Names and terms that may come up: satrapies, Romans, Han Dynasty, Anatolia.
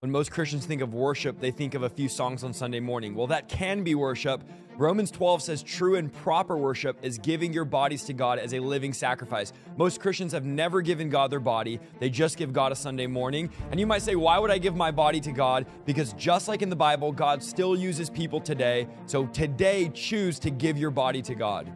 When most Christians think of worship, they think of a few songs on Sunday morning. Well, that can be worship. Romans 12 says true and proper worship is giving your bodies to God as a living sacrifice. Most Christians have never given God their body. They just give God a Sunday morning. And you might say, why would I give my body to God? Because just like in the Bible, God still uses people today. So today, choose to give your body to God.